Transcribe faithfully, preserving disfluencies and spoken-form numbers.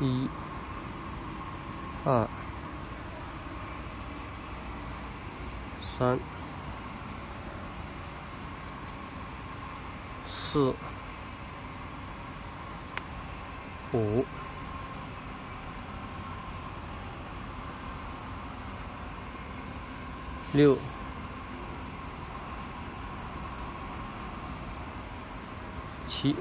一、二、三、四、五、六、七。